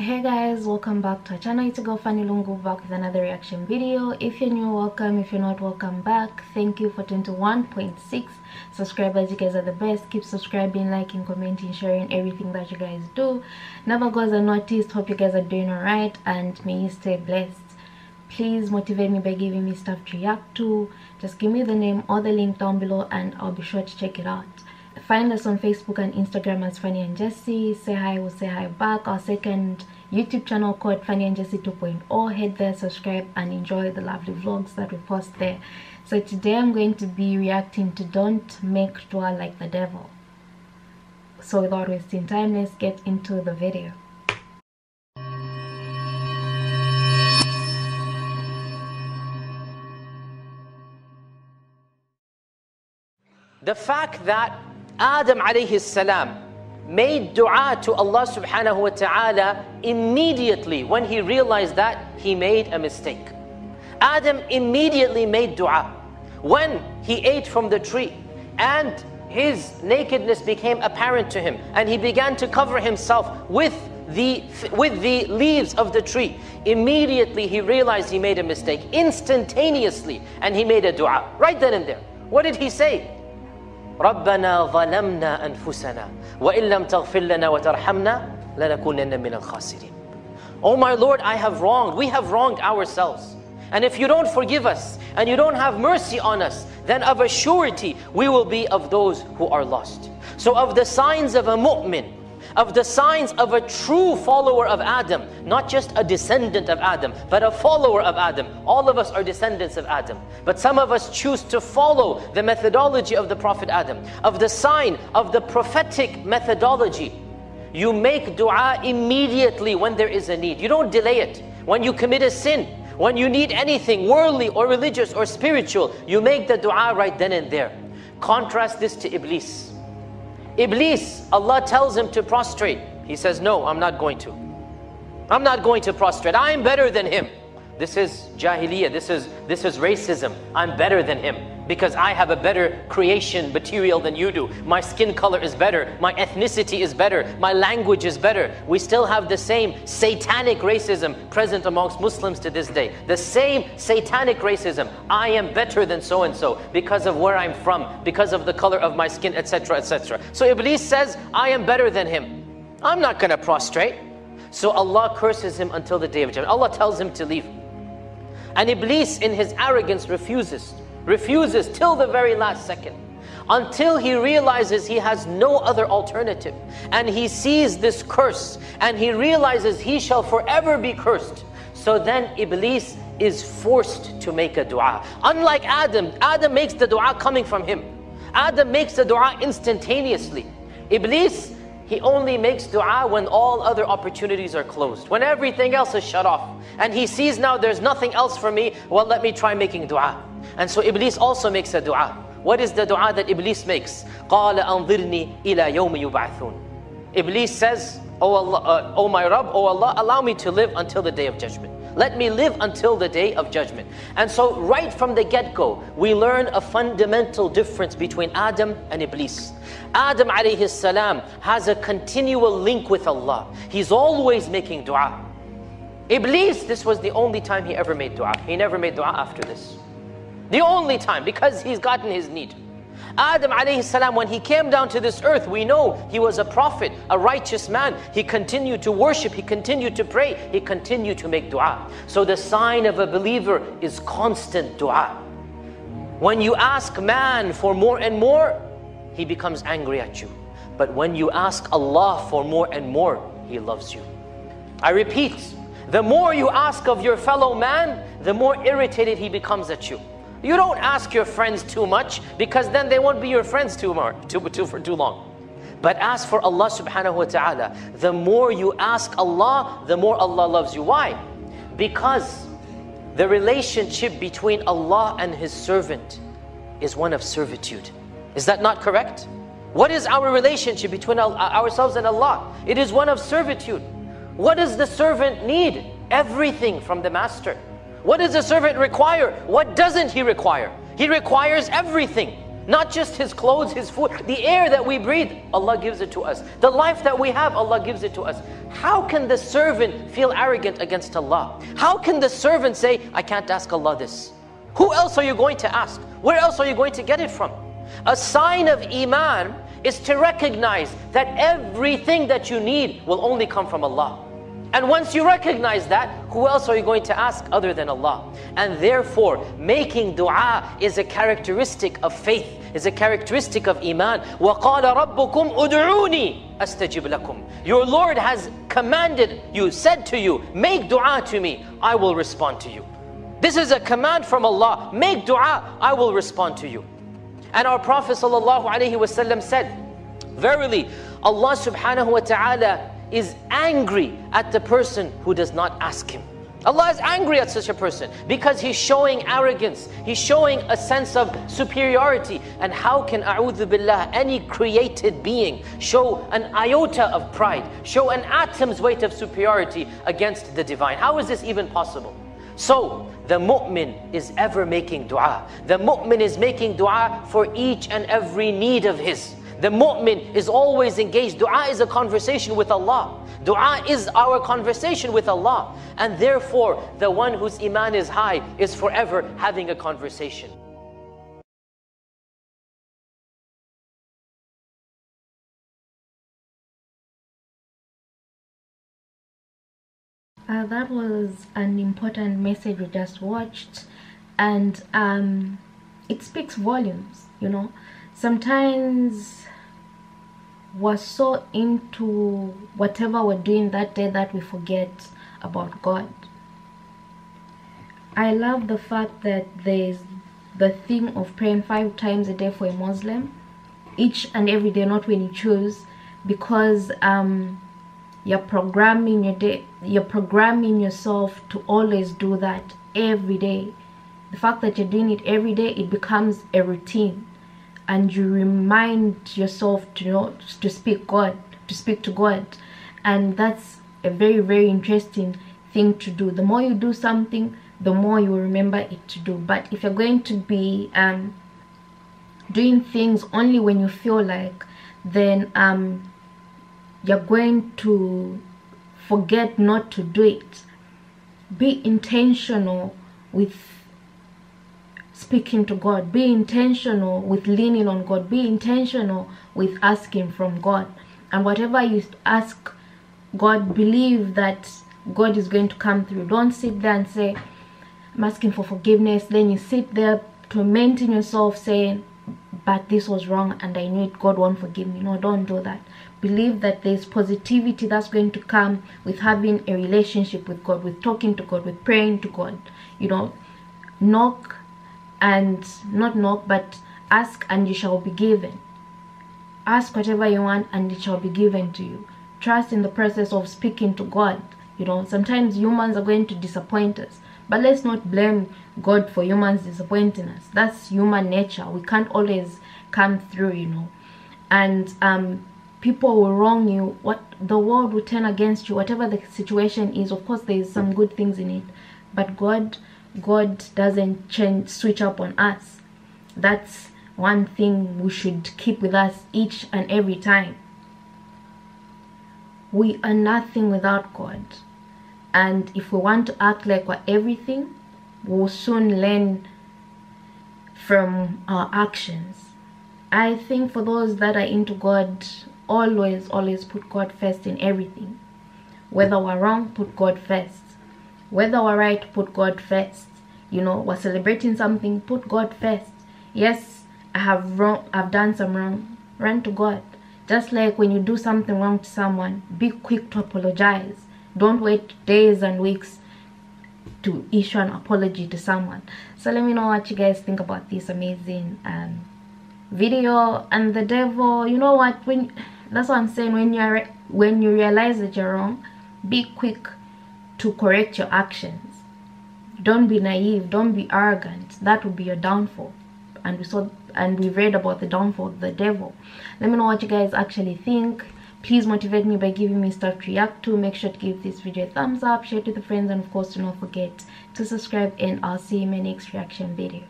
Hey guys, welcome back to our channel. It's your girl Fanny back with another reaction video. If you're new, welcome. If you're not, welcome back. Thank you for 21.6 subscribers. You guys are the best. Keep subscribing, liking, commenting, sharing, everything that you guys do. Never goes unnoticed. Hope you guys are doing all right and may you stay blessed. Please motivate me by giving me stuff to react to. Just give me the name or the link down below and I'll be sure to check it out. Find us on Facebook and Instagram as Fanny and Jessy. Say hi, we'll say hi back. Our second YouTube channel called Fanny and Jessy 2.0. Head there, subscribe, and enjoy the lovely vlogs that we post there. So today I'm going to be reacting to Don't Make Dua Like the Devil. So without wasting time, let's get into the video. The fact that Adam alayhi salam made dua to Allah subhanahu wa ta'ala immediately when he realized that he made a mistake. Adam immediately made dua when he ate from the tree and his nakedness became apparent to him and he began to cover himself with the leaves of the tree. Immediately he realized he made a mistake, instantaneously, and he made a dua right then and there. What did he say? رَبَّنَا ظَلَمْنَا أَنفُسَنَا وَإِن لَمْ تَغْفِرْ لَنَا وَتَرْحَمْنَا لَنَكُونَنَّ مِنَ الْخَاسِرِينَ. Oh my Lord, I have wronged. We have wronged ourselves. And if you don't forgive us and you don't have mercy on us, then of a surety we will be of those who are lost. So of the signs of a mu'min, of the signs of a true follower of Adam, not just a descendant of Adam, but a follower of Adam. All of us are descendants of Adam, but some of us choose to follow the methodology of the Prophet Adam. Of the sign of the prophetic methodology, you make dua immediately when there is a need. You don't delay it. When you commit a sin, when you need anything worldly or religious or spiritual, you make the dua right then and there. Contrast this to Iblis. Iblis, Allah tells him to prostrate. He says, no, I'm not going to. I'm not going to prostrate. I am better than him. This is jahiliyyah. This is racism. I'm better than him because I have a better creation material than you do. My skin color is better. My ethnicity is better. My language is better. We still have the same satanic racism present amongst Muslims to this day. The same satanic racism. I am better than so-and-so because of where I'm from, because of the color of my skin, etc., etc. So Iblis says, I am better than him. I'm not going to prostrate. So Allah curses him until the day of judgment. Allah tells him to leave. And Iblis in his arrogance refuses till the very last second, until he realizes he has no other alternative and he sees this curse and he realizes he shall forever be cursed. So then Iblis is forced to make a dua. Unlike Adam, Adam makes the dua coming from him. Adam makes the dua instantaneously. Iblis, he only makes dua when all other opportunities are closed, when everything else is shut off. And he sees now there's nothing else for me, well, let me try making dua. And so Iblis also makes a dua. What is the dua that Iblis makes? قَالَ أَنظِرْنِي إِلَى يَوْمِ يُبْعَثُونَ. Iblis says, oh Allah, oh my Rabb, oh Allah, allow me to live until the day of judgment. Let me live until the day of judgment. And so right from the get-go, we learn a fundamental difference between Adam and Iblis. Adam alayhi salam has a continual link with Allah. He's always making dua. Iblis, this was the only time he ever made dua. He never made dua after this. The only time, because he's gotten his need. Adam alayhi salam, when he came down to this earth, we know he was a prophet, a righteous man. He continued to worship, he continued to pray, he continued to make dua. So the sign of a believer is constant dua. When you ask man for more and more, he becomes angry at you. But when you ask Allah for more and more, he loves you. I repeat, the more you ask of your fellow man, the more irritated he becomes at you. You don't ask your friends too much because then they won't be your friends for too long. But ask for Allah subhanahu wa ta'ala. The more you ask Allah, the more Allah loves you. Why? Because the relationship between Allah and His servant is one of servitude. Is that not correct? What is our relationship between ourselves and Allah? It is one of servitude. What does the servant need? Everything from the master. What does the servant require? What doesn't he require? He requires everything. Not just his clothes, his food, the air that we breathe, Allah gives it to us. The life that we have, Allah gives it to us. How can the servant feel arrogant against Allah? How can the servant say, I can't ask Allah this? Who else are you going to ask? Where else are you going to get it from? A sign of Iman is to recognize that everything that you need will only come from Allah. And once you recognize that, who else are you going to ask other than Allah? And therefore, making dua is a characteristic of faith, is a characteristic of Iman. وَقَالَ رَبُّكُمْ أُدْعُونِي أَسْتَجِبْ لَكُمْ. Your Lord has commanded you, said to you, make dua to me, I will respond to you. This is a command from Allah, make dua, I will respond to you. And our Prophet ﷺ said, verily, Allah subhanahu wa ta'ala is angry at the person who does not ask him. Allah is angry at such a person because he's showing arrogance, he's showing a sense of superiority. And how can, a'udhu billah, any created being show an iota of pride, show an atom's weight of superiority against the divine? How is this even possible? So the mu'min is ever making dua. The mu'min is making dua for each and every need of his. The mu'min is always engaged. Dua is a conversation with Allah. Dua is our conversation with Allah. And therefore, the one whose iman is high is forever having a conversation. That was an important message we just watched. And it speaks volumes, you know. Sometimes we're so into whatever we're doing that day that we forget about God. I love the fact that there's the thing of praying 5 times a day for a Muslim, each and every day, not when you choose, because you're programming your day, you're programming yourself to always do that every day. The fact that you're doing it every day, it becomes a routine. And you remind yourself to speak to God, and that's a very, very interesting thing to do. The more you do something, the more you remember it to do. But if you're going to be doing things only when you feel like, then you're going to forget not to do it. Be intentional with speaking to God, be intentional with leaning on God, be intentional with asking from God. And whatever you ask God, believe that God is going to come through. Don't sit there and say, I'm asking for forgiveness. Then you sit there tormenting yourself saying, but this was wrong and I knew it, God won't forgive me. No, don't do that. Believe that there's positivity that's going to come with having a relationship with God, with talking to God, with praying to God. You know, ask and you shall be given. Ask whatever you want and it shall be given to you. Trust in the process of speaking to God. You know, sometimes humans are going to disappoint us, but let's not blame God for humans disappointing us. That's human nature. We can't always come through, you know. And people will wrong you, what the world will turn against you, whatever the situation is. Of course, there is some good things in it, but God doesn't switch up on us. That's one thing we should keep with us each and every time. We are nothing without God, and if we want to act like we're everything, we'll soon learn from our actions. I think for those that are into God, always put God first in everything. Whether we're wrong, put God first. Whether we're right, put God first. You know, we're celebrating something, put God first. Yes, I've done some wrong. Run to God. Just like when you do something wrong to someone, be quick to apologize. Don't wait days and weeks to issue an apology to someone. So let me know what you guys think about this amazing video. And the devil, you know what? That's what I'm saying. When you realize that you're wrong, be quick to correct your actions. Don't be naive, don't be arrogant. That would be your downfall. And we read about the downfall of the devil. Let me know what you guys actually think. Please motivate me by giving me stuff to react to. Make sure to give this video a thumbs up, share it with your friends, and of course do not forget to subscribe, and I'll see you in my next reaction video.